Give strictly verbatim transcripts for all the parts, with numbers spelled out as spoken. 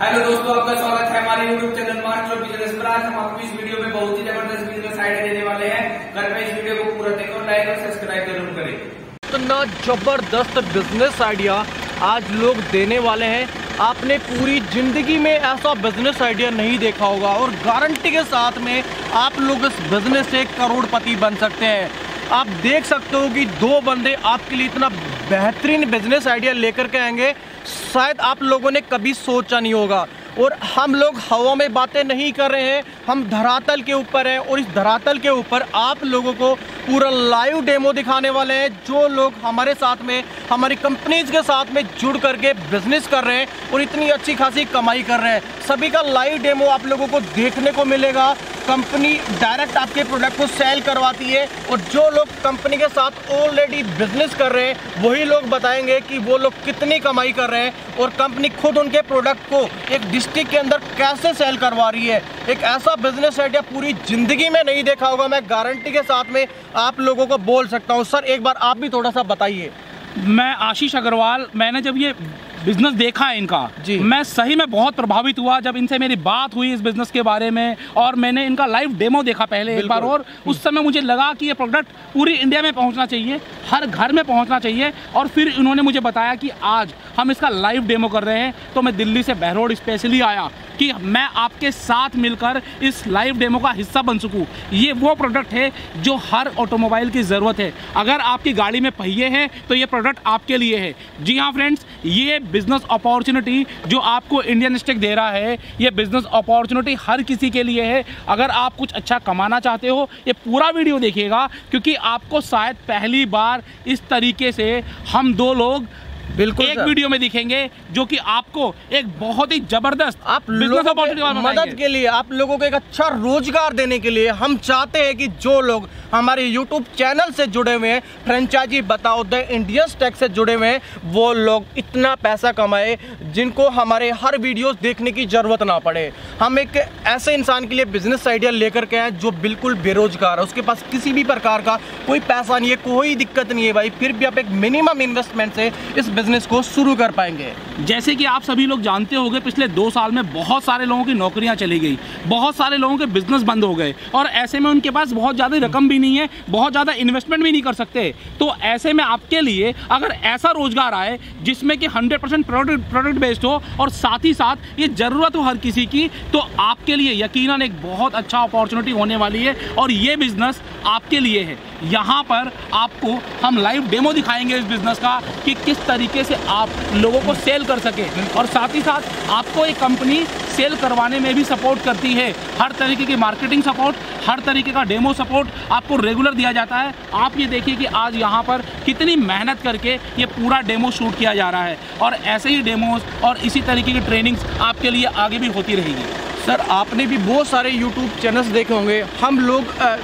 Hello दोस्तों, आपका स्वागत है हमारे YouTube channel master of business पर। आज हम आपको इस वीडियो में बहुत ही जबरदस्त बिजनेस आइडिया देने वाले हैं। घर में इस वीडियो को पूरा देखो, लाइक और सब्सक्राइब जरूर करें। इतना जबरदस्त बिजनेस आइडिया आज लोग देने वाले हैं। आपने पूरी जिंदगी में ऐसा बिजनेस आइडिया नहीं देखा होगा और गारंटी के साथ में आप लोग इस बिजनेस से करोड़पति बन सकते हैं। आप देख सकते हो कि दो बंदे आपके लिए इतना बेहतरीन बिजनेस आइडिया लेकर के आएंगे, शायद आप लोगों ने कभी सोचा नहीं होगा। और हम लोग हवा में बातें नहीं कर रहे हैं, हम धरातल के ऊपर हैं और इस धरातल के ऊपर आप लोगों को पूरा लाइव डेमो दिखाने वाले हैं। जो लोग हमारे साथ में, हमारी कंपनीज के साथ में जुड़ करके बिजनेस कर रहे हैं और इतनी अच्छी खासी कमाई कर रहे हैं, सभी का लाइव डेमो आप लोगों को देखने को मिलेगा। कंपनी डायरेक्ट आपके प्रोडक्ट को सेल करवाती है और जो लोग कंपनी के साथ ऑलरेडी बिजनेस कर रहे हैं वही लोग बताएंगे कि वो लोग कितनी कमाई कर रहे हैं और कंपनी खुद उनके प्रोडक्ट को एक डिस्ट्रिक्ट के अंदर कैसे सेल करवा रही है। एक ऐसा बिजनेस आइडिया पूरी ज़िंदगी में नहीं देखा होगा, मैं गारंटी के साथ में आप लोगों को बोल सकता हूँ। सर, एक बार आप भी थोड़ा सा बताइए। मैं आशीष अग्रवाल, मैंने जब ये बिजनेस देखा है इनका जी, मैं सही में बहुत प्रभावित हुआ। जब इनसे मेरी बात हुई इस बिजनेस के बारे में और मैंने इनका लाइव डेमो देखा पहले एक बार, और उस समय मुझे लगा कि ये प्रोडक्ट पूरी इंडिया में पहुंचना चाहिए, हर घर में पहुंचना चाहिए। और फिर इन्होंने मुझे बताया कि आज हम इसका लाइव डेमो कर रहे हैं, तो मैं दिल्ली से बहरोड स्पेशली आया कि मैं आपके साथ मिलकर इस लाइव डेमो का हिस्सा बन सकूं। ये वो प्रोडक्ट है जो हर ऑटोमोबाइल की ज़रूरत है। अगर आपकी गाड़ी में पहिए हैं तो ये प्रोडक्ट आपके लिए है। जी हाँ फ्रेंड्स, ये बिज़नेस अपॉर्चुनिटी जो आपको इंडियन स्टैक दे रहा है, ये बिज़नेस अपॉर्चुनिटी हर किसी के लिए है। अगर आप कुछ अच्छा कमाना चाहते हो, ये पूरा वीडियो देखिएगा, क्योंकि आपको शायद पहली बार इस तरीके से हम दो लोग बिल्कुल एक वीडियो में दिखेंगे जो कि आपको एक बहुत ही जबरदस्त आप लोगों के मदद के लिए, आप लोगों को एक अच्छा रोजगार देने के लिए हम चाहते हैं कि जो लोग हमारे YouTube चैनल से जुड़े हुए हैं, फ्रेंचाइजी बताओ द इंडियन स्टैक से जुड़े हुए हैं, वो लोग इतना पैसा कमाए जिनको हमारे हर वीडियोस देखने की ज़रूरत ना पड़े। हम एक ऐसे इंसान के लिए बिजनेस आइडिया लेकर के आए जो बिल्कुल बेरोजगार है, उसके पास किसी भी प्रकार का कोई पैसा नहीं है, कोई दिक्कत नहीं है भाई, फिर भी आप एक मिनिमम इन्वेस्टमेंट से इस बिजनेस को शुरू कर पाएंगे। जैसे कि आप सभी लोग जानते होंगे, पिछले दो साल में बहुत सारे लोगों की नौकरियां चली गई, बहुत सारे लोगों के बिजनेस बंद हो गए और ऐसे में उनके पास बहुत ज़्यादा रकम भी नहीं है, बहुत ज़्यादा इन्वेस्टमेंट भी नहीं कर सकते। तो ऐसे में आपके लिए अगर ऐसा रोजगार आए जिसमें कि hundred percent product product based हो और साथ ही साथ ये ज़रूरत हो हर किसी की, तो आपके लिए यकीनन एक बहुत अच्छा अपॉर्चुनिटी होने वाली है और ये बिज़नेस आपके लिए है। यहाँ पर आपको हम लाइव डेमो दिखाएंगे इस बिज़नेस का कि किस तरीके से आप लोगों को सेल कर सके और साथ ही साथ आपको एक कंपनी सेल करवाने में भी सपोर्ट करती है। हर तरीके की मार्केटिंग सपोर्ट, हर तरीके का डेमो सपोर्ट आपको रेगुलर दिया जाता है। आप ये देखिए कि आज यहाँ पर कितनी मेहनत करके ये पूरा डेमो शूट किया जा रहा है और ऐसे ही डेमोज और इसी तरीके की ट्रेनिंग्स आपके लिए आगे भी होती रहेगी। सर, आपने भी बहुत सारे यूट्यूब चैनल्स देखे होंगे, हम लोग आ...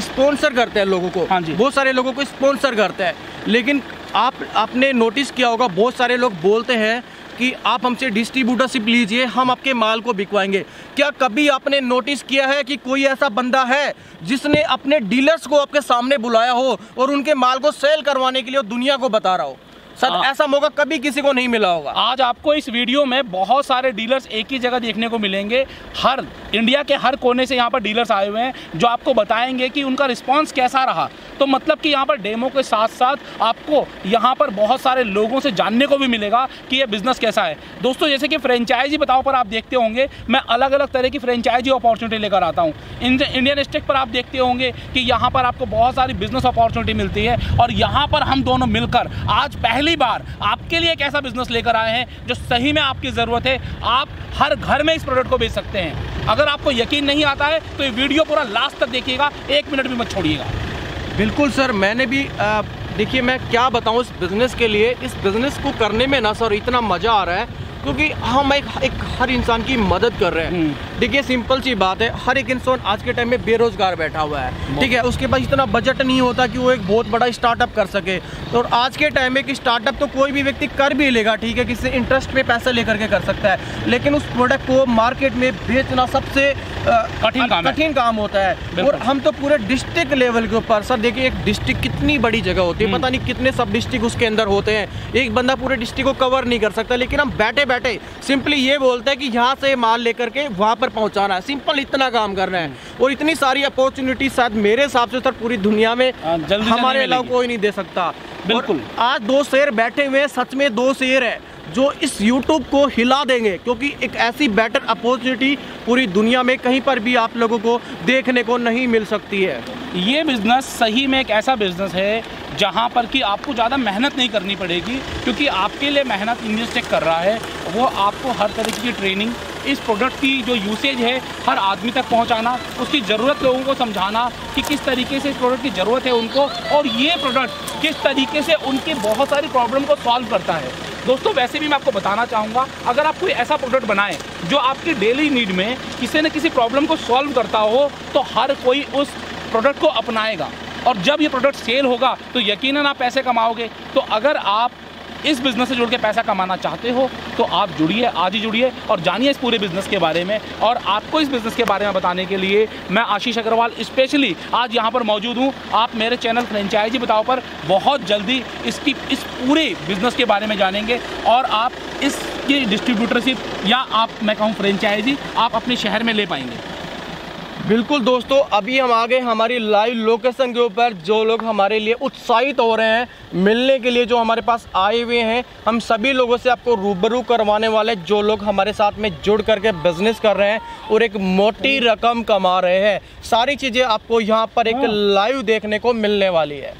स्पॉन्सर करते हैं लोगों को। हाँ जी, बहुत सारे लोगों को स्पॉन्सर करते हैं, लेकिन आप आपने नोटिस किया होगा बहुत सारे लोग बोलते हैं कि आप हमसे डिस्ट्रीब्यूटरशिप लीजिए, हम आपके माल को बिकवाएंगे। क्या कभी आपने नोटिस किया है कि कोई ऐसा बंदा है जिसने अपने डीलर्स को आपके सामने बुलाया हो और उनके माल को सेल करवाने के लिए दुनिया को बता रहा हो? सर, ऐसा मौका कभी किसी को नहीं मिला होगा। आज आपको इस वीडियो में बहुत सारे डीलर्स एक ही जगह देखने को मिलेंगे, हर इंडिया के हर कोने से यहाँ पर डीलर्स आए हुए हैं जो आपको बताएंगे कि उनका रिस्पांस कैसा रहा। तो मतलब कि यहाँ पर डेमो के साथ साथ आपको यहाँ पर बहुत सारे लोगों से जानने को भी मिलेगा कि ये बिज़नेस कैसा है। दोस्तों, जैसे कि फ्रेंचाइजी बताओ पर आप देखते होंगे, मैं अलग अलग तरह की फ्रेंचाइजी अपॉर्चुनिटी लेकर आता हूँ। इंडियन स्टैक पर आप देखते होंगे कि यहाँ पर आपको बहुत सारी बिजनेस अपॉर्चुनिटी मिलती है और यहाँ पर हम दोनों मिलकर आज पहले बार आपके लिए एक ऐसा बिजनेस लेकर आए हैं जो सही में आपकी जरूरत है। आप हर घर में इस प्रोडक्ट को बेच सकते हैं। अगर आपको यकीन नहीं आता है तो ये वीडियो पूरा लास्ट तक देखिएगा, एक मिनट भी मत छोड़िएगा। बिल्कुल सर, मैंने भी देखिए, मैं क्या बताऊं इस बिजनेस के लिए, इस बिजनेस को करने में ना सर इतना मजा आ रहा है क्योंकि हम एक, एक हर इंसान की मदद कर रहे हैं। देखिए सिंपल सी बात है, हर एक इंसान आज के टाइम में बेरोजगार बैठा हुआ है, ठीक है, उसके पास इतना बजट नहीं होता कि वो एक बहुत बड़ा स्टार्टअप कर सके। और आज के टाइम में कि स्टार्टअप तो कोई भी व्यक्ति कर भी लेगा, ठीक है, किसी इंटरेस्ट पे पैसा लेकर के कर सकता है, लेकिन उस प्रोडक्ट को मार्केट में बेचना सबसे कठिन काम कठिन काम होता है। और हम तो पूरे डिस्ट्रिक्ट लेवल के ऊपर, सर देखिए एक डिस्ट्रिक्ट कितनी बड़ी जगह होती है, पता नहीं कितने सब डिस्ट्रिक्ट उसके अंदर होते हैं, एक बंदा पूरे डिस्ट्रिक्ट को कवर नहीं कर सकता, लेकिन हम बैठे बैठे सिंपली ये बोलते हैं कि यहाँ से माल लेकर के वहाँ पर पहुँचाना है, सिंपल इतना काम करना है। और इतनी सारी अपॉर्चुनिटी शायद मेरे हिसाब से सर पूरी दुनिया में हमारे अलावा कोई नहीं दे सकता। बिल्कुल, आज दो शेर बैठे हुए, सच में दो शेर है जो इस YouTube को हिला देंगे, क्योंकि एक ऐसी बेटर अपॉर्चुनिटी पूरी दुनिया में कहीं पर भी आप लोगों को देखने को नहीं मिल सकती है। ये बिज़नेस सही में एक ऐसा बिज़नेस है जहाँ पर कि आपको ज़्यादा मेहनत नहीं करनी पड़ेगी, क्योंकि आपके लिए मेहनत इंडियन स्टैक कर रहा है। वो आपको हर तरीके की ट्रेनिंग, इस प्रोडक्ट की जो यूसेज है हर आदमी तक पहुंचाना, उसकी ज़रूरत लोगों को समझाना कि किस तरीके से इस प्रोडक्ट की ज़रूरत है उनको, और ये प्रोडक्ट किस तरीके से उनकी बहुत सारी प्रॉब्लम को सॉल्व करता है। दोस्तों वैसे भी मैं आपको बताना चाहूँगा, अगर आप कोई ऐसा प्रोडक्ट बनाएं जो आपकी डेली नीड में किसी न किसी प्रॉब्लम को सॉल्व करता हो, तो हर कोई उस प्रोडक्ट को अपनाएगा, और जब ये प्रोडक्ट सेल होगा तो यकीनन आप पैसे कमाओगे। तो अगर आप इस बिज़नेस से जुड़ के पैसा कमाना चाहते हो तो आप जुड़िए, आज ही जुड़िए और जानिए इस पूरे बिज़नेस के बारे में। और आपको इस बिज़नेस के बारे में बताने के लिए मैं आशीष अग्रवाल स्पेशली आज यहाँ पर मौजूद हूँ। आप मेरे चैनल फ्रेंचाइजी बताओ पर बहुत जल्दी इसकी इस पूरे बिज़नेस के बारे में जानेंगे, और आप इसकी डिस्ट्रीब्यूटरशिप या आप मैं कहूँ फ्रेंचाइजी आप अपने शहर में ले पाएंगे। बिल्कुल दोस्तों, अभी हम आ गए हमारी लाइव लोकेशन के ऊपर। जो लोग हमारे लिए उत्साहित हो रहे हैं मिलने के लिए, जो हमारे पास आए हुए हैं, हम सभी लोगों से आपको रूबरू करवाने वाले, जो लोग हमारे साथ में जुड़ करके बिजनेस कर रहे हैं और एक मोटी रकम कमा रहे हैं, सारी चीज़ें आपको यहाँ पर एक लाइव देखने को मिलने वाली है।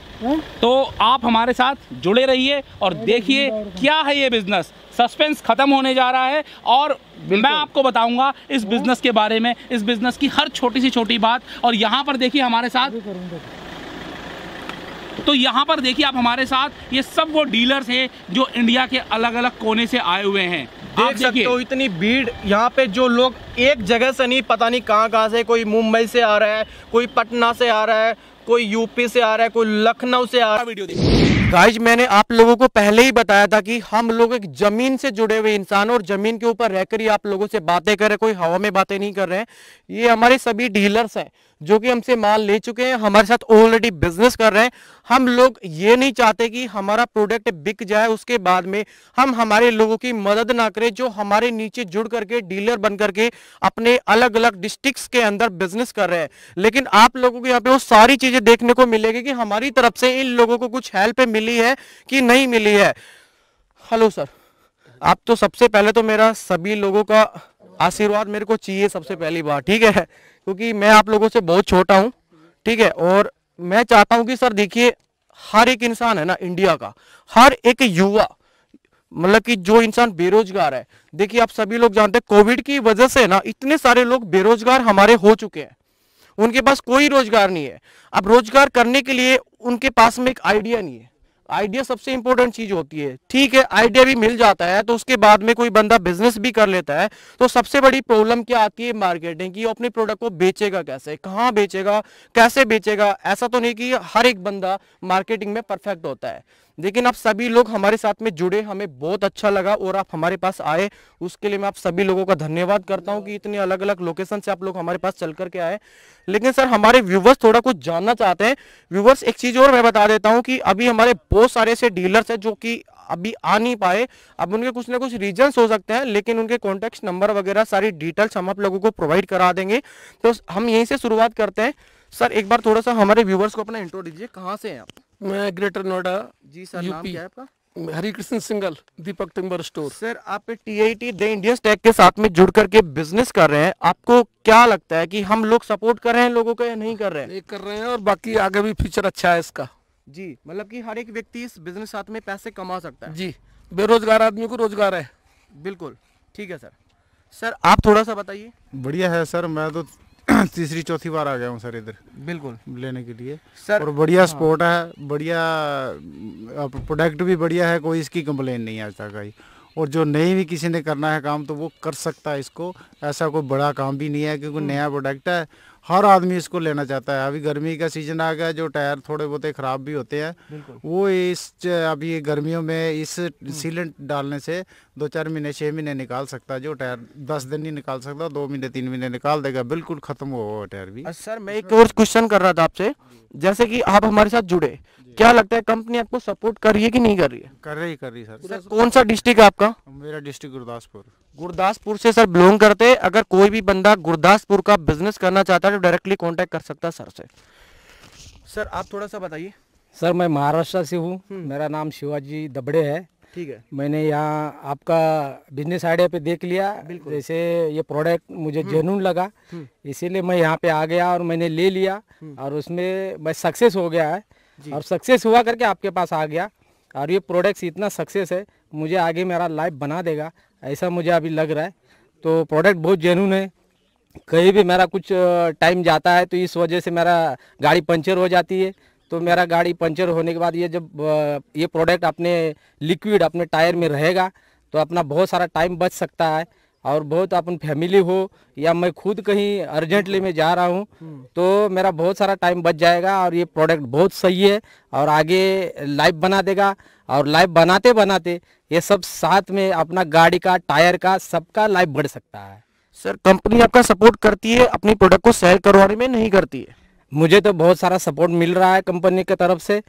तो आप हमारे साथ जुड़े रहिए और देखिए क्या है ये बिज़नेस। सस्पेंस खत्म होने जा रहा है और मैं आपको बताऊंगा इस बिजनेस के बारे में, इस बिजनेस की हर छोटी सी छोटी बात। और यहाँ पर देखिए हमारे साथ, तो यहाँ पर देखिए आप हमारे साथ ये सब वो डीलर्स हैं जो इंडिया के अलग अलग कोने से आए हुए हैं। देख सकते हो इतनी भीड़ यहाँ पे, जो लोग एक जगह से नहीं, पता नहीं कहाँ कहाँ से, कोई मुंबई से आ रहा है, कोई पटना से आ रहा है, कोई यूपी से आ रहा है, कोई लखनऊ से आ रहा है। वीडियो देखिए गाइस, मैंने आप लोगों को पहले ही बताया था कि हम लोग एक जमीन से जुड़े हुए इंसान, और जमीन के ऊपर रहकर ही आप लोगों से बातें कर रहे हैं, कोई हवा में बातें नहीं कर रहे हैं। ये हमारे सभी डीलर्स हैं जो कि हमसे माल ले चुके हैं, हमारे साथ ऑलरेडी बिजनेस कर रहे हैं। हम लोग ये नहीं चाहते कि हमारा प्रोडक्ट बिक जाए उसके बाद में हम हमारे लोगों की मदद ना करें, जो हमारे नीचे जुड़ करके डीलर बन करके अपने अलग अलग डिस्ट्रिक्ट्स के अंदर बिजनेस कर रहे हैं। लेकिन आप लोगों को यहाँ पे वो सारी चीजें देखने को मिलेगी कि हमारी तरफ से इन लोगों को कुछ हेल्प मिली है कि नहीं मिली है। हेलो सर, आप तो सबसे पहले तो मेरा सभी लोगों का आशीर्वाद मेरे को चाहिए सबसे पहली बार, ठीक है, क्योंकि मैं आप लोगों से बहुत छोटा हूँ, ठीक है। और मैं चाहता हूँ कि सर देखिए, हर एक इंसान है ना इंडिया का, हर एक युवा, मतलब कि जो इंसान बेरोजगार है, देखिए आप सभी लोग जानते हैं कोविड की वजह से ना इतने सारे लोग बेरोजगार हमारे हो चुके हैं, उनके पास कोई रोजगार नहीं है। अब रोजगार करने के लिए उनके पास में एक आइडिया नहीं है, आइडिया सबसे इंपॉर्टेंट चीज होती है, ठीक है। आइडिया भी मिल जाता है तो उसके बाद में कोई बंदा बिजनेस भी कर लेता है, तो सबसे बड़ी प्रॉब्लम क्या आती है मार्केटिंग की, अपने प्रोडक्ट को बेचेगा कैसे, कहाँ बेचेगा, कैसे बेचेगा। ऐसा तो नहीं कि हर एक बंदा मार्केटिंग में परफेक्ट होता है, लेकिन आप सभी लोग हमारे साथ में जुड़े, हमें बहुत अच्छा लगा और आप हमारे पास आए, उसके लिए मैं आप सभी लोगों का धन्यवाद करता हूं कि इतने अलग अलग लोकेशन से आप लोग हमारे पास चल करके आए। लेकिन सर हमारे व्यूवर्स थोड़ा कुछ जानना चाहते हैं। व्यूवर्स एक चीज़ और मैं बता देता हूं कि अभी हमारे बहुत सारे ऐसे डीलर्स हैं जो कि अभी आ नहीं पाए, अब उनके कुछ ना कुछ रीजंस हो सकते हैं, लेकिन उनके कॉन्टैक्ट नंबर वगैरह सारी डिटेल्स हम आप लोगों को प्रोवाइड करा देंगे। तो हम यहीं से शुरुआत करते हैं। सर एक बार थोड़ा सा हमारे व्यूवर्स को अपना इंट्रो दीजिए, कहाँ से हैं आप? मैं ग्रेटर नोएडा। जी सर, नाम क्या है आपका? Harikrishna Singhal, Deepak timber store. Sir आप टीआईटी द इंडियन स्टैक के साथ में जुड़ करके बिजनेस कर रहे हैं, आपको क्या लगता है कि हम लोग सपोर्ट कर रहे हैं लोगों को या नहीं कर रहे हैं? नहीं कर रहे हैं, और बाकी आगे भी फ्यूचर अच्छा है इसका। जी, मतलब कि हर एक व्यक्ति इस बिजनेस साथ में पैसे कमा सकता है। जी, बेरोजगार आदमी को रोजगार है। बिल्कुल ठीक है सर। सर आप थोड़ा सा बताइए। बढ़िया है सर, मैं तो तीसरी चौथी बार आ गया हूँ सर इधर, बिल्कुल लेने के लिए सर, और बढ़िया स्पोर्ट है, बढ़िया प्रोडक्ट भी बढ़िया है, कोई इसकी कंप्लेन नहीं आज तक आई। और जो नहीं भी किसी ने करना है काम तो वो कर सकता है इसको। ऐसा कोई बड़ा काम भी नहीं है क्योंकि नया प्रोडक्ट है, हर आदमी इसको लेना चाहता है। अभी गर्मी का सीजन आ गया, जो टायर थोड़े बहुत ख़राब भी होते हैं वो इस अभी गर्मियों में इस सीलेंट डालने से दो चार महीने छः महीने निकाल सकता है। जो टायर दस दिन नहीं निकाल सकता, दो महीने तीन महीने निकाल देगा, बिल्कुल ख़त्म हो टायर भी। सर मैं एक और क्वेश्चन कर रहा था आपसे, जैसे कि आप हमारे साथ जुड़े, क्या लगता है कंपनी आपको सपोर्ट कर रही है कि नहीं कर रही है? कर रही कर रही सर। सर कौन सा डिस्ट्रिक्ट है आपका? मेरा डिस्ट्रिक्ट गुरदासपुर। गुरदासपुर से सर बिलोंग करते हैं। अगर कोई भी बंदा गुरदासपुर का बिजनेस करना चाहता है तो डायरेक्टली कांटेक्ट कर सकता है सर से। सर आप थोड़ा सा बताइए। सर मैं महाराष्ट्र से हूँ, मेरा नाम शिवाजी दबड़े है। ठीक है, मैंने यहाँ आपका बिजनेस आइडिया पे देख लिया, जैसे ये प्रोडक्ट मुझे जेन्युइन लगा, इसीलिए मैं यहाँ पे आ गया और मैंने ले लिया और उसमें मैं सक्सेस हो गया है और सक्सेस हुआ करके आपके पास आ गया। और ये प्रोडक्ट्स इतना सक्सेस है, मुझे आगे मेरा लाइफ बना देगा ऐसा मुझे अभी लग रहा है। तो प्रोडक्ट बहुत जेन्युइन है, कहीं भी मेरा कुछ टाइम जाता है तो इस वजह से मेरा गाड़ी पंचर हो जाती है, तो मेरा गाड़ी पंचर होने के बाद ये जब ये प्रोडक्ट अपने लिक्विड अपने टायर में रहेगा तो अपना बहुत सारा टाइम बच सकता है। और बहुत अपन फैमिली हो या मैं खुद कहीं अर्जेंटली में जा रहा हूँ तो मेरा बहुत सारा टाइम बच जाएगा। और ये प्रोडक्ट बहुत सही है और आगे लाइफ बना देगा। और लाइफ बनाते बनाते ये सब साथ में अपना गाड़ी का टायर का सबका लाइफ बढ़ सकता है। सर कंपनी आपका सपोर्ट करती है अपनी प्रोडक्ट को सेल करवाने में, नहीं करती है? मुझे तो बहुत सारा सपोर्ट मिल रहा है कंपनी की तरफ से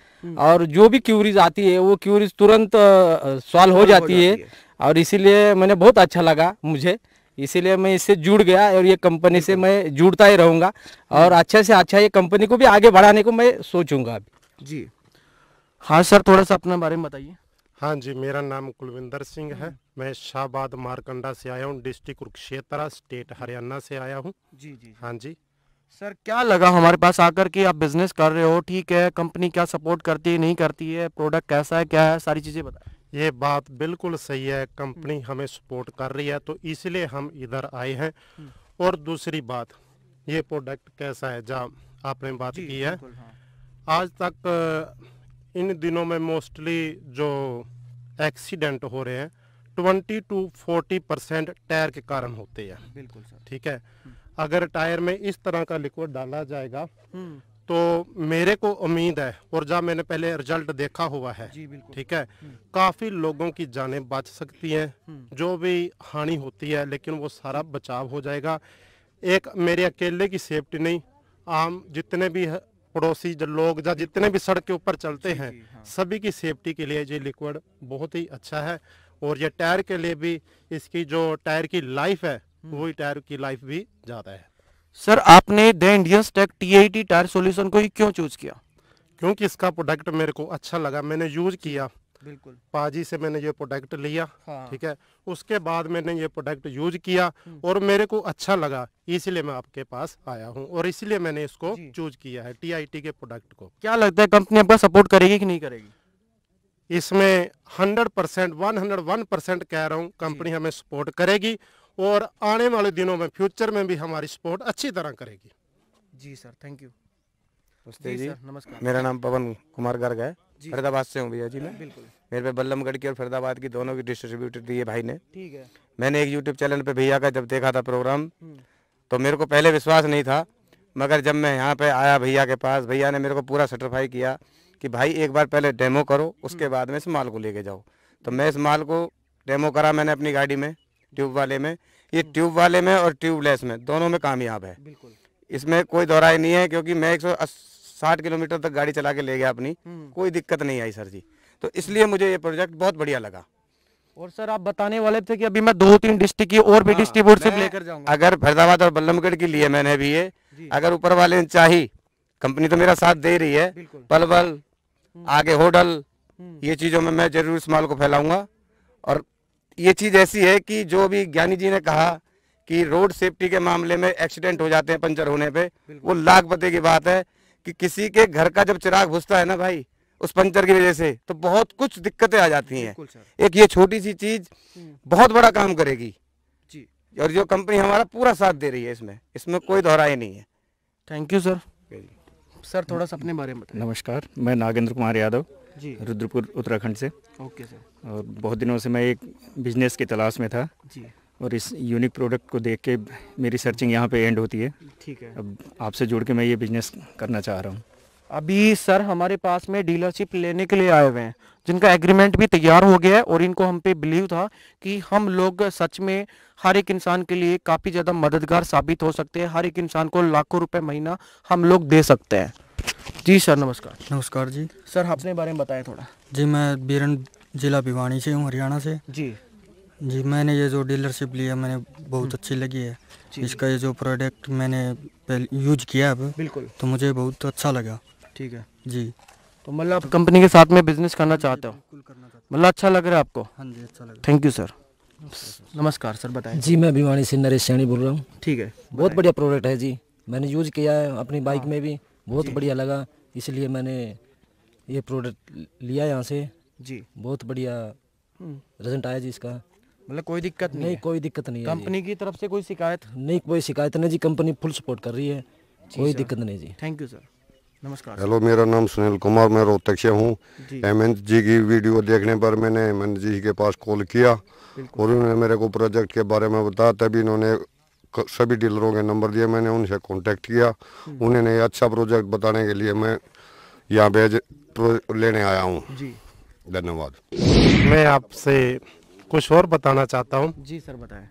और जो भी क्यूरीज आती है वो क्यूरीज तुरंत सॉल्व हो जाती है और इसीलिए मैंने बहुत अच्छा लगा मुझे, इसीलिए मैं इससे जुड़ गया और ये कंपनी से मैं जुड़ता ही रहूँगा और अच्छे से अच्छा ये कंपनी को भी आगे बढ़ाने को मैं सोचूंगा अभी। जी हाँ सर, थोड़ा सा अपने बारे में बताइए। हाँ जी, मेरा नाम कुलविंदर सिंह है, मैं शाहबाद मारकंडा से आया हूँ, डिस्ट्रिक्ट कुरुक्षेत्र स्टेट हरियाणा से आया हूँ। जी जी हाँ जी। सर क्या लगा हमारे पास आकर कि आप बिजनेस कर रहे हो, ठीक है, कंपनी क्या सपोर्ट करती है नहीं करती है, प्रोडक्ट कैसा है क्या है, सारी चीज़ें बताएं। ये बात बिल्कुल सही है, कंपनी हमें सपोर्ट कर रही है तो इसलिए हम इधर आए हैं। और दूसरी बात, ये प्रोडक्ट कैसा है जहाँ आपने बात की है, हाँ। आज तक इन दिनों में मोस्टली जो एक्सीडेंट हो रहे हैं twenty to forty percent tyre के कारण होते हैं। बिल्कुल सर। ठीक है, अगर टायर में इस तरह का लिक्विड डाला जाएगा तो मेरे को उम्मीद है, और जहाँ मैंने पहले रिजल्ट देखा हुआ है, ठीक है, काफ़ी लोगों की जानें बच सकती हैं, जो भी हानि होती है लेकिन वो सारा बचाव हो जाएगा। एक मेरे अकेले की सेफ्टी नहीं, आम जितने भी पड़ोसी जो लोग या जितने भी सड़क के ऊपर चलते हैं सभी की सेफ्टी के लिए ये लिक्विड बहुत ही अच्छा है। और ये टायर के लिए भी, इसकी जो टायर की लाइफ है वही टायर की लाइफ भी ज़्यादा है। सर आपने the Indian stack T I T tyre solution को ही क्यों चूज किया? क्योंकि इसका प्रोडक्ट मेरे को अच्छा लगा, मैंने यूज किया। बिल्कुल। पाजी से मैंने ये प्रोडक्ट लिया, ठीक है, उसके बाद मैंने ये प्रोडक्ट यूज किया और मेरे को अच्छा लगा, इसलिए मैं आपके पास आया हूँ और इसलिए मैंने इसको चूज किया है, टी आई टी के प्रोडक्ट को। क्या लगता है कंपनी आपका सपोर्ट करेगी कि नहीं करेगी? इसमें hundred percent one hundred one percent कह रहा हूँ, कंपनी हमें सपोर्ट करेगी और आने वाले दिनों में फ्यूचर में भी हमारी सपोर्ट अच्छी तरह करेगी। जी सर, थैंक यू। जी जी, नमस्कार। मेरा नाम पवन कुमार गर्ग है, फरीदाबाद से हूँ भैया जी मैं। बिल्कुल। मेरे पे बल्लमगढ़ की और फरीदाबाद की दोनों की डिस्ट्रीब्यूटर दिए भाई ने। ठीक है। मैंने एक यूट्यूब चैनल पे भैया का जब देखा था प्रोग्राम तो मेरे को पहले विश्वास नहीं था, मगर जब मैं यहाँ पे आया भैया के पास, भैया ने मेरे को पूरा सर्टिफाई किया कि भाई एक बार पहले डेमो करो उसके बाद में इस माल को लेके जाओ। तो मैं इस माल को डेमो करा मैंने अपनी गाड़ी में, ट्यूब वाले में। ये ट्यूब वाले में और ट्यूबलेस में दोनों में कामयाब है, इसमें कोई दोहराई नहीं है, क्योंकि मैं एक सौ साठ किलोमीटर तक गाड़ी चला के ले गया अपनी, कोई दिक्कत नहीं आई सर जी। तो इसलिए मुझे ये प्रोजेक्ट बहुत बढ़िया लगा। और सर आप बताने वाले थे कि अभी मैं दो तीन डिस्ट्रिक्ट की और भी डिस्ट्रीब्यूटरशिप लेकर जाऊंगा, अगर फरीदाबाद और बल्लभगढ़ के लिए मैंने भी ये, अगर ऊपर वाले ने चाही, कंपनी तो मेरा साथ दे रही है, पलवल आगे होडल ये चीजों में मैं जरूर इस माल को फैलाऊंगा। और ये चीज़ ऐसी है कि जो भी ज्ञानी जी ने कहा कि रोड सेफ्टी के मामले में एक्सीडेंट हो जाते हैं पंचर होने पे, वो लाख पते की बात है कि किसी के घर का जब चिराग घुसता है ना भाई, उस पंचर की वजह से तो बहुत कुछ दिक्कतें आ जाती हैं। एक ये छोटी सी चीज़ बहुत बड़ा काम करेगी जी, और जो कंपनी हमारा पूरा साथ दे रही है इसमें, इसमें कोई दोहराई नहीं है। Thank you sir. सर थोड़ा सा अपने बारे में। नमस्कार, मैं नागेंद्र कुमार यादव, जी, रुद्रपुर उत्तराखंड से। Okay sir. और बहुत दिनों से मैं एक बिजनेस की तलाश में था जी, और इस यूनिक प्रोडक्ट को देख के मेरी सर्चिंग यहाँ पे एंड होती है। ठीक है, अब आपसे जुड़ के मैं ये बिजनेस करना चाह रहा हूँ। अभी सर हमारे पास में डीलरशिप लेने के लिए आए हुए हैं जिनका एग्रीमेंट भी तैयार हो गया है, और इनको हम पे बिलीव था कि हम लोग सच में हर एक इंसान के लिए काफ़ी ज़्यादा मददगार साबित हो सकते हैं, हर एक इंसान को लाखों रुपए महीना हम लोग दे सकते हैं। जी सर नमस्कार। नमस्कार जी। सर अपने बारे में बताएं थोड़ा। जी मैं बीरन जिला भिवानी से हूँ, हरियाणा से। जी जी। मैंने ये जो डीलरशिप लिया मैंने बहुत अच्छी लगी है, इसका ये जो प्रोडक्ट मैंने यूज किया अब बिल्कुल तो मुझे बहुत अच्छा लगा। ठीक है जी। तो मतलब कंपनी के साथ में बिजनेस करना चाहते हो? मतलब अच्छा लग रहा है आपको? हाँ जी अच्छा लग रहा है। Thank you sir. नमस्कार सर बताएं। जी मैं भिवानी से नरेश सैनी बोल रहा हूँ। ठीक है। बहुत बढ़िया प्रोडक्ट है जी, मैंने यूज किया है अपनी बाइक में भी, बहुत बढ़िया लगा, इसलिए मैंने ये प्रोडक्ट लिया यहाँ से जी। बहुत बढ़िया रिजल्ट आया जी इसका, मतलब कोई दिक्कत नहीं? कोई दिक्कत नहीं है। कंपनी की तरफ से कोई शिकायत नहीं? कोई शिकायत नहीं जी, कंपनी फुल सपोर्ट कर रही है, कोई दिक्कत नहीं जी। Thank you sir. नमस्कार। हेलो मेरा नाम सुनील कुमार, मैं रोहतक से हूँ। हेमंत जी की वीडियो देखने पर मैंने हेमंत जी के पास कॉल किया और उन्होंने मेरे को प्रोजेक्ट के बारे में बताया, तभी इन्होंने सभी डीलरों के नंबर दिए, मैंने उनसे कांटेक्ट किया, उन्होंने अच्छा प्रोजेक्ट बताने के लिए मैं यहाँ पे लेने आया हूँ। धन्यवाद। मैं आपसे कुछ और बताना चाहता हूँ। जी सर बताएं।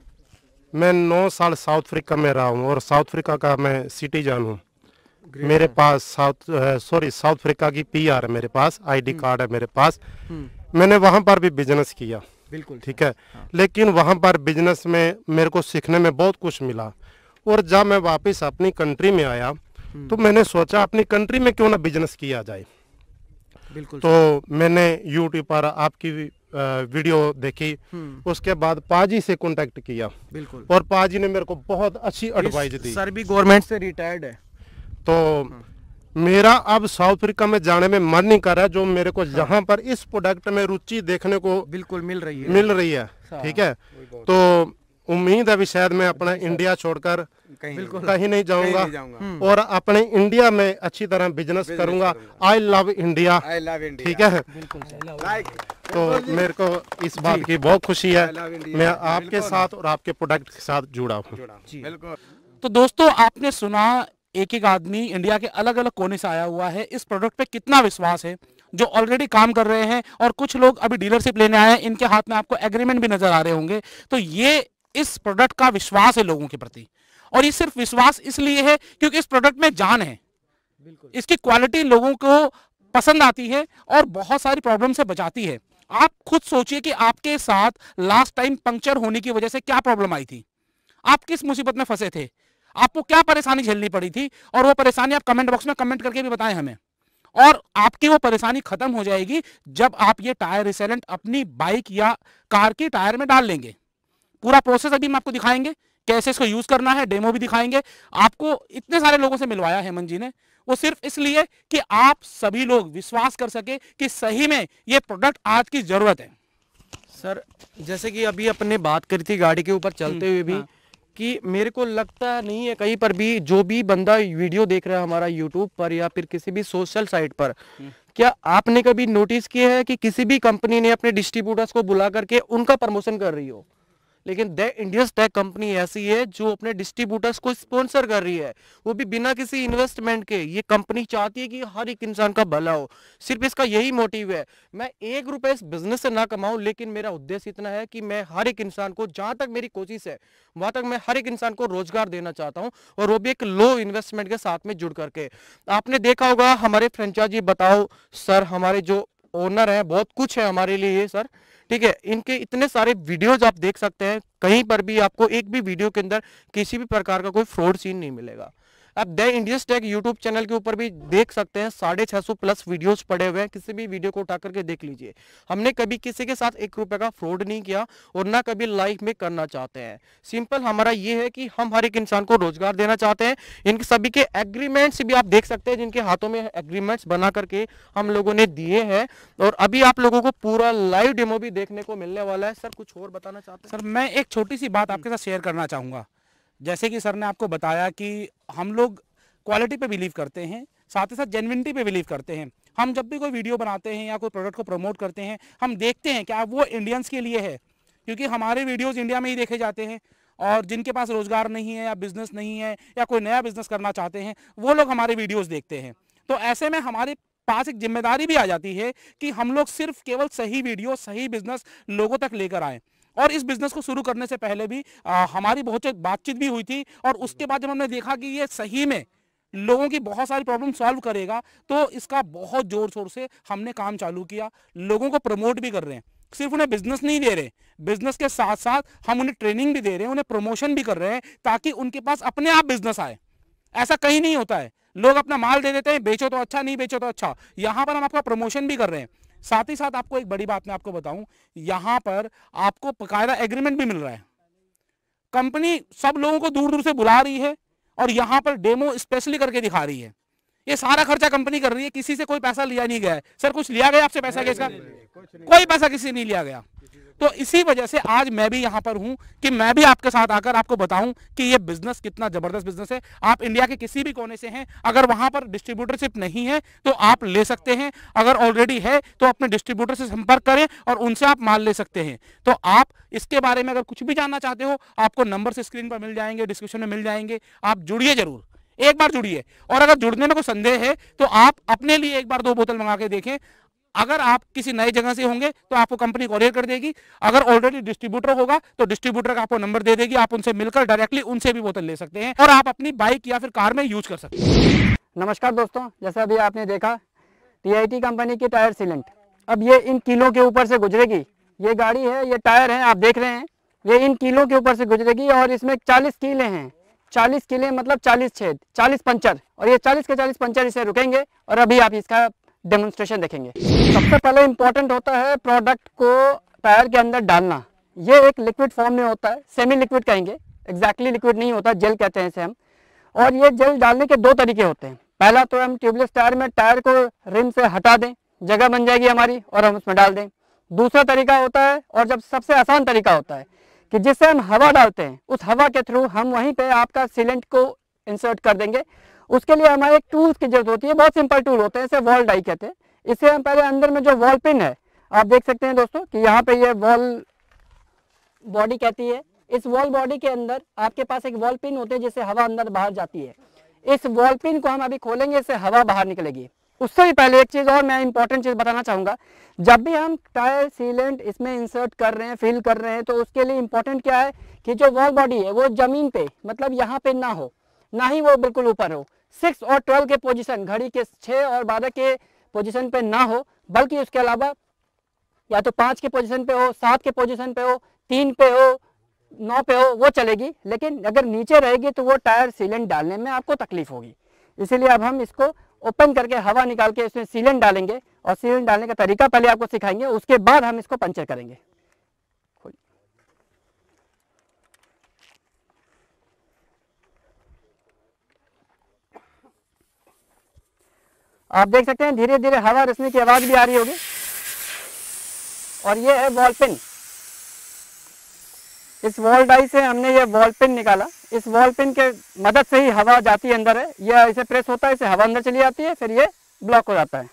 मैं नौ साल साउथ अफ्रीका में रहा हूँ और साउथ अफ्रीका का मैं सिटीजन हूँ। मेरे पास साउथ सॉरी साउथ अफ्रीका की पीआर है, मेरे पास आईडी कार्ड है मेरे पास। मैंने वहाँ पर भी बिजनेस किया बिल्कुल। ठीक है। हाँ। लेकिन वहाँ पर बिजनेस में मेरे को सीखने में बहुत कुछ मिला, और जब मैं वापस अपनी कंट्री में आया तो मैंने सोचा अपनी कंट्री में क्यों ना बिजनेस किया जाए। बिल्कुल। तो मैंने यूट्यूब पर आपकी वीडियो देखी, उसके बाद पाजी से कांटेक्ट किया बिल्कुल, और पाजी ने मेरे को बहुत अच्छी एडवाइस दी। सर भी गवर्नमेंट से रिटायर्ड है, तो हाँ। मेरा अब साउथ अफ्रीका में जाने में मन नहीं कर रहा है, जो मेरे को यहाँ हाँ। पर इस प्रोडक्ट में रुचि देखने को बिल्कुल मिल रही है मिल रही है हाँ। ठीक है। तो उम्मीद है भी शायद मैं अपना इंडिया छोड़कर कहीं नहीं जाऊंगा और अपने इंडिया में अच्छी तरह बिजनेस करूंगा। I love India. ठीक है। तो मेरे को इस बात की बहुत खुशी है, मैं आपके साथ और आपके प्रोडक्ट के साथ जुड़ा हूँ। तो दोस्तों आपने सुना एक एक आदमी इंडिया के अलग अलग कोने से आया हुआ है, इस प्रोडक्ट पे कितना विश्वास है, जो ऑलरेडी काम कर रहे हैं, और कुछ लोग अभी डीलरशिप लेने आए हैं, इनके हाथ में आपको एग्रीमेंट भी नजर आ रहे होंगे। तो ये इस प्रोडक्ट का विश्वास है लोगों के प्रति, और ये सिर्फ विश्वास इसलिए है क्योंकि इस प्रोडक्ट में जान है, इसकी क्वालिटी लोगों को पसंद आती है और बहुत सारी प्रॉब्लम से बचाती है। आप खुद सोचिए कि आपके साथ लास्ट टाइम पंक्चर होने की वजह से क्या प्रॉब्लम आई थी, आप किस मुसीबत में फंसे थे, आपको क्या परेशानी झेलनी पड़ी थी, और वो परेशानी आप कमेंट बॉक्स में कमेंट करके भी बताएं हमें, और आपकी वो परेशानी खत्म हो जाएगी जब आप ये टायर रिसेलेंट अपनी बाइक या कार की टायर में डाल लेंगे। पूरा प्रोसेस अभी हम आपको दिखाएंगे, कैसे इसको यूज करना है, डेमो भी दिखाएंगे। आपको इतने सारे लोगों से मिलवाया है हेमंत जी ने, वो सिर्फ इसलिए कि आप सभी लोग विश्वास कर सके कि सही में ये प्रोडक्ट आज की जरूरत है। सर जैसे कि अभी अपने बात करी थी गाड़ी के ऊपर चलते हुए भी, कि मेरे को लगता नहीं है कहीं पर भी जो भी बंदा वीडियो देख रहा है हमारा यूट्यूब पर या फिर किसी भी सोशल साइट पर, क्या आपने कभी नोटिस किया है कि किसी भी कंपनी ने अपने डिस्ट्रीब्यूटर्स को बुला करके उनका प्रमोशन कर रही हो? लेकिन द इंडियन स्टैक कंपनी ऐसी है जो अपने डिस्ट्रीब्यूटर्स को स्पॉन्सर कर रही है, वो भी बिना किसी इन्वेस्टमेंट के। ये कंपनी चाहती है कि हर एक इंसान का भला हो, सिर्फ इसका यही मोटिव है। मैं एक रुपए इस बिजनेस से ना कमाऊं, लेकिन मेरा उद्देश्य इतना है कि मैं हर एक इंसान को, जहाँ तक मेरी कोशिश है वहाँ तक मैं हर एक इंसान को रोजगार देना चाहता हूँ, और वो भी एक लो इन्वेस्टमेंट के साथ में जुड़ करके। आपने देखा होगा हमारे फ्रेंचाइजी बताओ सर, हमारे जो ओनर है, बहुत कुछ है हमारे लिए सर। ठीक है, इनके इतने सारे वीडियोज आप देख सकते हैं, कहीं पर भी आपको एक भी वीडियो के अंदर किसी भी प्रकार का कोई फ्रॉड सीन नहीं मिलेगा। आप the Indian stack YouTube channel के ऊपर भी देख सकते हैं, साढ़े छह सौ प्लस वीडियोज पड़े हुए हैं, किसी भी वीडियो को उठा करके देख लीजिए। हमने कभी किसी के साथ एक रुपए का फ्रॉड नहीं किया और ना कभी लाइफ में करना चाहते हैं। सिंपल हमारा ये है कि हम हर एक इंसान को रोजगार देना चाहते हैं। इनके सभी के एग्रीमेंट्स भी आप देख सकते हैं, जिनके हाथों में एग्रीमेंट्स बना करके हम लोगों ने दिए हैं, और अभी आप लोगों को पूरा लाइव डेमो भी देखने को मिलने वाला है। सर कुछ और बताना चाहते हैं? सर मैं एक छोटी सी बात आपके साथ शेयर करना चाहूँगा। जैसे कि सर ने आपको बताया कि हम लोग क्वालिटी पे बिलीव करते हैं, साथ ही साथ जेन्युइनिटी पे बिलीव करते हैं, हम जब भी कोई वीडियो बनाते हैं या कोई प्रोडक्ट को प्रमोट करते हैं, हम देखते हैं क्या वो इंडियंस के लिए है, क्योंकि हमारे वीडियोस इंडिया में ही देखे जाते हैं और जिनके पास रोजगार नहीं है या बिजनेस नहीं है या कोई नया बिजनेस करना चाहते हैं वो लोग हमारे वीडियोस देखते हैं। तो ऐसे में हमारे पास एक जिम्मेदारी भी आ जाती है कि हम लोग सिर्फ केवल सही वीडियो, सही बिजनेस लोगों तक लेकर आएँ। और इस बिजनेस को शुरू करने से पहले भी आ, हमारी बहुत बातचीत भी हुई थी और उसके बाद जब हमने देखा कि ये सही में लोगों की बहुत सारी प्रॉब्लम सॉल्व करेगा तो इसका बहुत जोर शोर से हमने काम चालू किया। लोगों को प्रमोट भी कर रहे हैं, सिर्फ उन्हें बिजनेस नहीं दे रहे, बिजनेस के साथ साथ हम उन्हें ट्रेनिंग भी दे रहे हैं, उन्हें प्रमोशन भी कर रहे हैं ताकि उनके पास अपने आप बिजनेस आए। ऐसा कहीं नहीं होता है, लोग अपना माल दे देते हैं, बेचो तो अच्छा, नहीं बेचो तो अच्छा। यहाँ पर हम आपका प्रमोशन भी कर रहे हैं। साथ ही साथ आपको एक बड़ी बात मैं आपको बताऊं, यहाँ पर आपको बकायदा एग्रीमेंट भी मिल रहा है। कंपनी सब लोगों को दूर दूर से बुला रही है और यहाँ पर डेमो स्पेशली करके दिखा रही है। ये सारा खर्चा कंपनी कर रही है, किसी से कोई पैसा लिया नहीं गया है। सर कुछ लिया गया आपसे पैसा? किसका कोई पैसा किसी नहीं लिया गया। तो इसी वजह से आज मैं भी यहाँ पर हूँ कि मैं भी आपके साथ आकर आपको बताऊँ कि ये बिजनेस कितना जबरदस्त बिजनेस है। आप इंडिया के किसी भी कोने से हैं, अगर वहाँ पर डिस्ट्रीब्यूटरशिप नहीं है तो आप ले सकते हैं, अगर ऑलरेडी है तो अपने डिस्ट्रीब्यूटर से संपर्क करें और उनसे आप माल ले सकते हैं। तो आप इसके बारे में अगर कुछ भी जानना चाहते हो, आपको नंबर स्क्रीन पर मिल जाएंगे, डिस्क्रिप्शन में मिल जाएंगे, आप जुड़िए जरूर, एक बार जुड़िए। और अगर जुड़ने में कोई संदेह है तो आप अपने लिए एक बार दो बोतल मंगा के देखें। अगर आप किसी नई जगह से होंगे तो आपको कंपनी कोरियर कर देगी, अगर ऑलरेडी डिस्ट्रीब्यूटर होगा तो डिस्ट्रीब्यूटर का आपको नंबर दे देगी, आप उनसे मिलकर डायरेक्टली उनसे भी बोतल ले सकते हैं और आप अपनी बाइक या फिर कार में यूज कर सकते हैं। नमस्कार दोस्तों, जैसा अभी आपने देखा टी आई टी कंपनी की टायर सीलेंट, अब ये इन कीलों के ऊपर से गुजरेगी। ये गाड़ी है, ये टायर है, आप देख रहे हैं, ये इन कीलों के ऊपर से गुजरेगी और इसमें चालीस कीले हैं। चालीस कीले मतलब चालीस छेद, चालीस पंचर, और ये चालीस के चालीस पंचर इसे रुकेंगे और अभी आप इसका डेमोन्स्ट्रेशन देखेंगे। सबसे पहले इम्पोर्टेंट होता है प्रोडक्ट को टायर के अंदर डालना। ये एक लिक्विड फॉर्म में होता है, सेमी लिक्विड कहेंगे, एग्जैक्टली लिक्विड नहीं होता, जेल कहते हैं इसे हम। और ये जेल डालने के दो तरीके होते हैं। पहला तो हम ट्यूबलेस टायर में टायर को रिम से हटा दें, जगह बन जाएगी हमारी और हम उसमें डाल दें। दूसरा तरीका होता है, और जब सबसे आसान तरीका होता है, कि जिससे हम हवा डालते हैं, उस हवा के थ्रू हम वहीं पे आपका सीलेंट को इंसर्ट कर देंगे। उसके लिए हमारे एक टूल्स की जरूरत होती है, बहुत सिंपल टूल होते हैं, इसे वॉल डाई कहते हैं। इसे हम पहले अंदर में जो वॉल पिन है, आप देख सकते हैं दोस्तों कि यहाँ पे ये वॉल बॉडी कहती है, इस वॉल बॉडी के अंदर आपके पास एक वॉल पिन होती है जिससे हवा अंदर बाहर जाती है। इस वॉल पिन को हम अभी खोलेंगे, इससे हवा बाहर निकलेगी। उससे भी पहले एक चीज़ और मैं इंपॉर्टेंट चीज़ बताना चाहूँगा, जब भी हम टायर सीलेंट इसमें इंसर्ट कर रहे हैं, फिल कर रहे हैं, तो उसके लिए इम्पोर्टेंट क्या है कि जो वॉल बॉडी है वो ज़मीन पे, मतलब यहाँ पे ना हो, ना ही वो बिल्कुल ऊपर हो। सिक्स और ट्वेल्व के पोजीशन, घड़ी के छः और बारह के पोजीशन पे ना हो, बल्कि उसके अलावा या तो पाँच के पोजीशन पे हो, सात के पोजीशन पे हो, तीन पे हो, नौ पे हो, वो चलेगी। लेकिन अगर नीचे रहेगी तो वो टायर सीलेंट डालने में आपको तकलीफ होगी। इसीलिए अब हम इसको ओपन करके हवा निकाल के इसमें सीलेंट डालेंगे और सीलेंट डालने का तरीका पहले आपको सिखाएंगे, उसके बाद हम इसको पंचर करेंगे। आप देख सकते हैं धीरे धीरे हवा रिसने की आवाज भी आ रही होगी। और ये है बॉल पिन, इस वॉल डाई से हमने ये वॉल पिन निकाला। इस वॉल पिन के मदद से ही हवा जाती है अंदर है, यह इसे प्रेस होता है, इसे हवा अंदर चली जाती है, फिर ये ब्लॉक हो जाता है।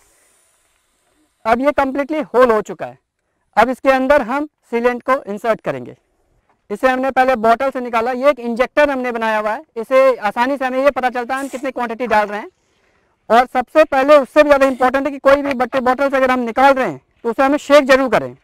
अब ये कम्प्लीटली होल हो चुका है। अब इसके अंदर हम सीलेंट को इंसर्ट करेंगे। इसे हमने पहले बॉटल से निकाला, ये एक इंजेक्टर हमने बनाया हुआ है, इसे आसानी से हमें ये पता चलता है हम कितनी क्वान्टिटी डाल रहे हैं। और सबसे पहले उससे भी ज़्यादा इम्पोर्टेंट है कि कोई भी बट्टे बॉटल से अगर हम निकाल रहे हैं तो उसे हमें शेक जरूर करें।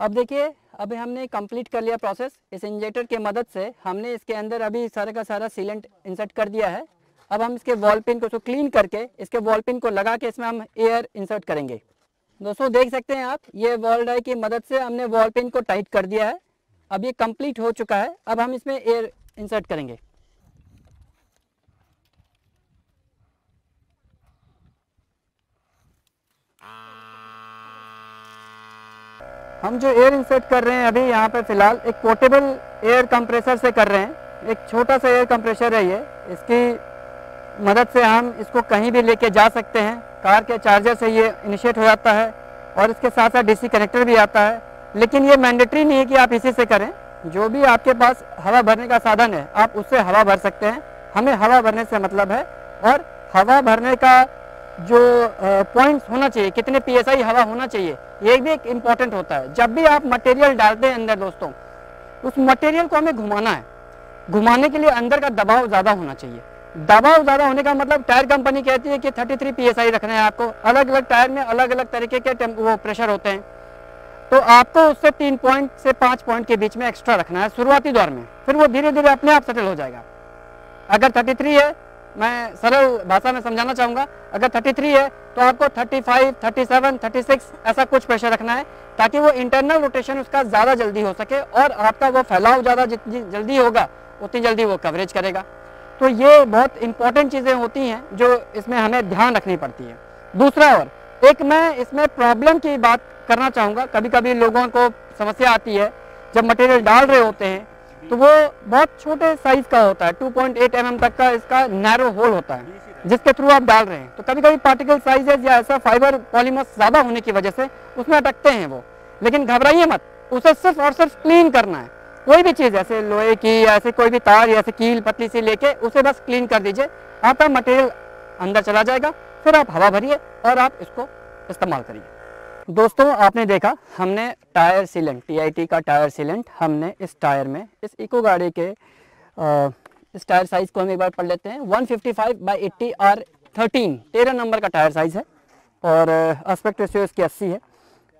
अब देखिए अभी हमने कंप्लीट कर लिया प्रोसेस। इस इंजेक्टर की मदद से हमने इसके अंदर अभी सारा का सारा सीलेंट इंसर्ट कर दिया है। अब हम इसके वॉल पिन को क्लीन करके इसके वॉल पिन को लगा के इसमें हम एयर इंसर्ट करेंगे। दोस्तों देख सकते हैं आप, ये वॉल डाई की मदद से हमने वॉल पिन को टाइट कर दिया है। अब ये कंप्लीट हो चुका है, अब हम इसमें एयर इंसर्ट करेंगे। हम जो एयर इंसर्ट कर रहे हैं अभी यहाँ पर फिलहाल एक पोर्टेबल एयर कंप्रेसर से कर रहे हैं। एक छोटा सा एयर कंप्रेसर है ये, इसकी मदद से हम इसको कहीं भी लेके जा सकते हैं। कार के चार्जर से ये इनिशिएट हो जाता है और इसके साथ साथ डीसी कनेक्टर भी आता है, लेकिन ये मैंडेटरी नहीं है कि आप इसी से करें। जो भी आपके पास हवा भरने का साधन है आप उससे हवा भर सकते हैं, हमें हवा भरने से मतलब है। और हवा भरने का जो पॉइंट्स होना चाहिए, कितने पीएसआई हवा होना चाहिए, ये भी एक इम्पॉर्टेंट होता है। जब भी आप मटेरियल डालते हैं अंदर दोस्तों, उस मटेरियल को हमें घुमाना है। घुमाने के लिए अंदर का दबाव ज़्यादा होना चाहिए। दबाव ज़्यादा होने का मतलब टायर कंपनी कहती है कि तैंतीस पीएसआई रखना है आपको। अलग अलग टायर में अलग अलग तरीके के वो प्रेशर होते हैं, तो आपको उससे तीन पॉइंट से पाँच पॉइंट के बीच में एक्स्ट्रा रखना है शुरुआती दौर में, फिर वो धीरे धीरे अपने आप सेटल हो जाएगा। अगर तैंतीस है, मैं सरल भाषा में समझाना चाहूँगा, अगर तैंतीस है तो आपको पैंतीस, सैंतीस, छत्तीस ऐसा कुछ प्रेशर रखना है, ताकि वो इंटरनल रोटेशन उसका ज़्यादा जल्दी हो सके और आपका वो फैलाव ज़्यादा जितनी जल्दी होगा उतनी जल्दी वो कवरेज करेगा। तो ये बहुत इंपॉर्टेंट चीज़ें होती हैं जो इसमें हमें ध्यान रखनी पड़ती है। दूसरा और एक मैं इसमें प्रॉब्लम की बात करना चाहूँगा, कभी कभी लोगों को समस्या आती है जब मटेरियल डाल रहे होते हैं तो वो बहुत छोटे साइज का होता है, two point eight m m तक का इसका नैरो होल होता है जिसके थ्रू आप डाल रहे हैं। तो कभी कभी पार्टिकल साइजेस या ऐसा फाइबर पॉलीमर्स ज़्यादा होने की वजह से उसमें अटकते हैं वो, लेकिन घबराइए मत, उसे सिर्फ और सिर्फ क्लीन करना है। कोई भी चीज़ ऐसे लोहे की या ऐसे कोई भी तार या ऐसे कील पतली सी लेके उसे बस क्लीन कर दीजिए, आपका मटेरियल अंदर चला जाएगा, फिर आप हवा भरिए और आप इसको इस्तेमाल करिए। दोस्तों आपने देखा, हमने tyre sealant, T I T का टायर सीलेंट हमने इस टायर में, इस इको गाड़ी के आ, इस टायर साइज़ को हम एक बार पढ़ लेते हैं। One fifty five by eighty R thirteen तेरह नंबर का टायर साइज़ है और एस्पेक्ट रेशियो इसकी अस्सी है।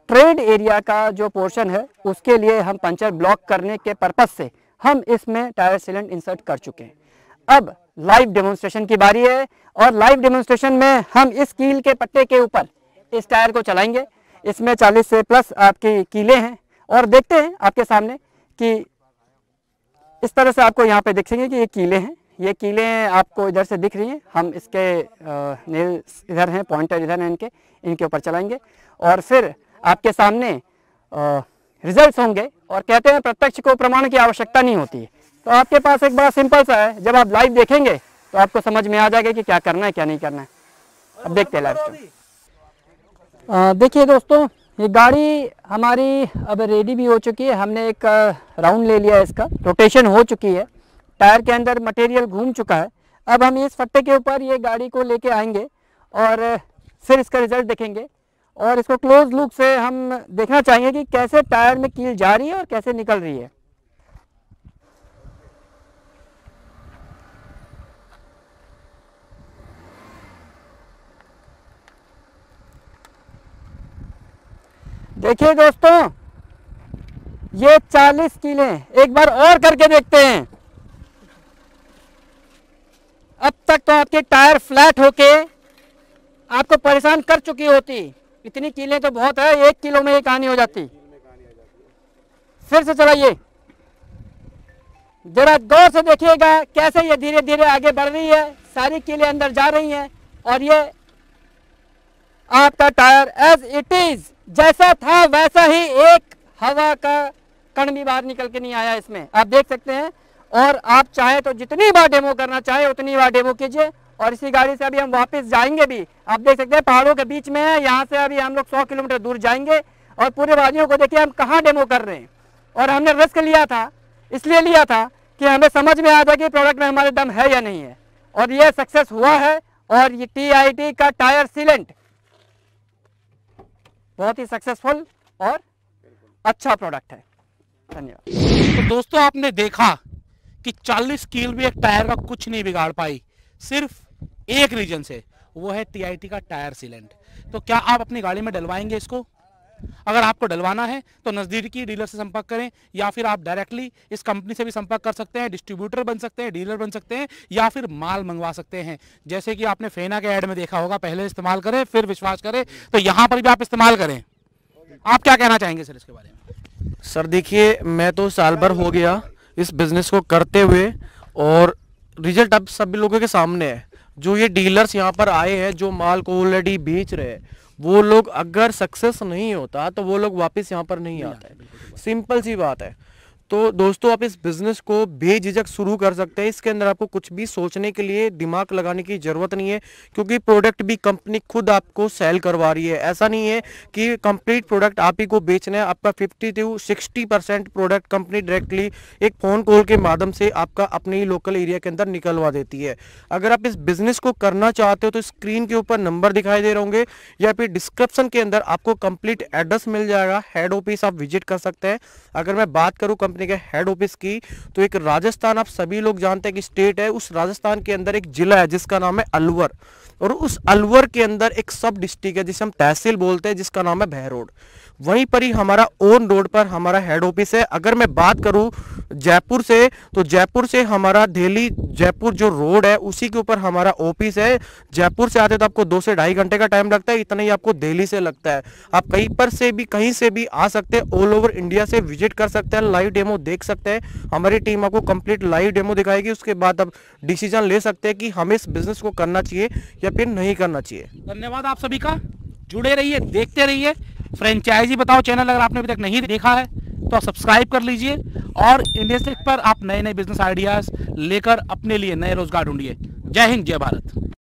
ट्रेड एरिया का जो पोर्शन है उसके लिए हम पंचर ब्लॉक करने के पर्पज़ से हम इसमें टायर सीलेंट इंसर्ट कर चुके हैं। अब लाइव डेमोन्स्ट्रेशन की बारी है और लाइव डेमोन्स्ट्रेशन में हम इस कील के पट्टे के ऊपर इस टायर को चलाएँगे। इसमें चालीस से प्लस आपकी कीले हैं और देखते हैं आपके सामने कि इस तरह से आपको यहाँ पे देखेंगे कि ये कीले हैं, ये कीले आपको इधर से दिख रही हैं। हम इसके नेल इधर हैं, पॉइंटर इधर हैं, इनके इनके ऊपर चलाएंगे और फिर आपके सामने रिजल्ट्स होंगे। और कहते हैं प्रत्यक्ष को प्रमाण की आवश्यकता नहीं होती है, तो आपके पास एक बड़ा सिंपल सा है, जब आप लाइव देखेंगे तो आपको समझ में आ जाएगा कि क्या करना है क्या नहीं करना है। अब देखते हैं लाइव। देखिए दोस्तों, ये गाड़ी हमारी अब रेडी भी हो चुकी है, हमने एक राउंड ले लिया है, इसका रोटेशन हो चुकी है, टायर के अंदर मटेरियल घूम चुका है। अब हम इस फट्टे के ऊपर ये गाड़ी को लेके आएंगे और फिर इसका रिजल्ट देखेंगे और इसको क्लोज लुक से हम देखना चाहेंगे कि कैसे टायर में कील जा रही है और कैसे निकल रही है। देखिए दोस्तों, ये चालीस कीले, एक बार और करके देखते हैं। अब तक तो आपके टायर फ्लैट होके आपको परेशान कर चुकी होती, इतनी कीले तो बहुत है, एक किलो में ये कहानी हो जाती। फिर से चलाइए, जरा गौर से देखिएगा कैसे ये धीरे धीरे आगे बढ़ रही है, सारी कीले अंदर जा रही हैं और ये आपका टायर एज इट इज जैसा था वैसा ही, एक हवा का कण भी बाहर निकल के नहीं आया इसमें, आप देख सकते हैं। और आप चाहे तो जितनी बार डेमो करना चाहे उतनी बार डेमो कीजिए। और इसी गाड़ी से अभी हम वापस जाएंगे भी, आप देख सकते हैं पहाड़ों के बीच में है, यहाँ से अभी हम लोग सौ किलोमीटर दूर जाएंगे और पूरे वादियों को देखिए हम कहाँ डेमो कर रहे हैं। और हमने रिस्क लिया था, इसलिए लिया था कि हमें समझ में आ जाए कि प्रोडक्ट में हमारे दम है या नहीं है, और ये सक्सेस हुआ है। और ये टी आई टी का टायर सीलेंट बहुत ही सक्सेसफुल और अच्छा प्रोडक्ट है। धन्यवाद। तो दोस्तों आपने देखा कि चालीस कील भी एक टायर का कुछ नहीं बिगाड़ पाई, सिर्फ एक रीजन से, वो है टी आई टी का टायर सीलेंट। तो क्या आप अपनी गाड़ी में डलवाएंगे इसको? अगर आपको डलवाना है तो नज़दीकी डीलर से संपर्क करें, या फिर आप डायरेक्टली इस कंपनी से भी संपर्क कर सकते हैं, डिस्ट्रीब्यूटर बन सकते हैं, डीलर बन सकते हैं, या फिर माल मंगवा सकते हैं। जैसे कि आपने फेना के ऐड में देखा होगा, पहले इस्तेमाल करें फिर विश्वास करें, तो यहाँ पर भी आप इस्तेमाल करें। आप क्या कहना चाहेंगे सर इसके बारे में? सर देखिए, मैं तो साल भर हो गया इस बिज़नेस को करते हुए और रिजल्ट अब सभी लोगों के सामने है। जो ये डीलर्स यहाँ पर आए हैं, जो माल को ऑलरेडी बेच रहे हैं, वो लोग अगर सक्सेस नहीं होता तो वो लोग वापस यहाँ पर नहीं आता है, सिंपल सी बात है। तो दोस्तों आप इस बिजनेस को बेझिझक शुरू कर सकते हैं। इसके अंदर आपको कुछ भी सोचने के लिए दिमाग लगाने की जरूरत नहीं है, क्योंकि प्रोडक्ट भी कंपनी खुद आपको सेल करवा रही है। ऐसा नहीं है कि कंप्लीट प्रोडक्ट आप ही को बेचना है, आपका fifty to sixty percent product company directly एक फोन कॉल के माध्यम से आपका अपने ही लोकल एरिया के अंदर निकलवा देती है। अगर आप इस बिजनेस को करना चाहते हो तो स्क्रीन के ऊपर नंबर दिखाई दे रहे होंगे या फिर डिस्क्रिप्शन के अंदर आपको कंप्लीट एड्रेस मिल जाएगा। हेड ऑफिस आप विजिट कर सकते हैं। अगर मैं बात करूँ कंपनी के हेड ऑफिस की तो एक राजस्थान, आप सभी लोग जानते हैं कि स्टेट है, उस राजस्थान के अंदर एक जिला है जिसका नाम है अलवर, और उस अलवर के अंदर एक सब डिस्ट्रिक्ट है जिसे हम तहसील बोलते हैं जिसका नाम है बहरोड। वहीं पर ही हमारा ओन रोड पर हमारा हेड ऑफिस है। अगर मैं बात करूं जयपुर से तो जयपुर से हमारा दिल्ली जयपुर जो रोड है उसी के ऊपर हमारा ऑफिस है। जयपुर से आते तो आपको दो से ढाई घंटे का टाइम लगता है, इतना ही आपको दिल्ली से लगता है। आप कहीं पर से भी कहीं से भी आ सकते हैं, ऑल ओवर इंडिया से विजिट कर सकते हैं, लाइव डेमो देख सकते हैं, हमारी टीम आपको कंप्लीट लाइव डेमो दिखाएगी। उसके बाद आप डिसीजन ले सकते हैं कि हमें इस बिजनेस को करना चाहिए या फिर नहीं करना चाहिए। धन्यवाद आप सभी का, जुड़े रहिए, देखते रहिए फ्रेंचाइजी बताओ चैनल। अगर आपने अभी तक नहीं देखा है तो आप सब्सक्राइब कर लीजिए और इंडियन स्टैक पर आप नए नए बिजनेस आइडियाज लेकर अपने लिए नए रोजगार ढूंढिए। जय हिंद, जय भारत।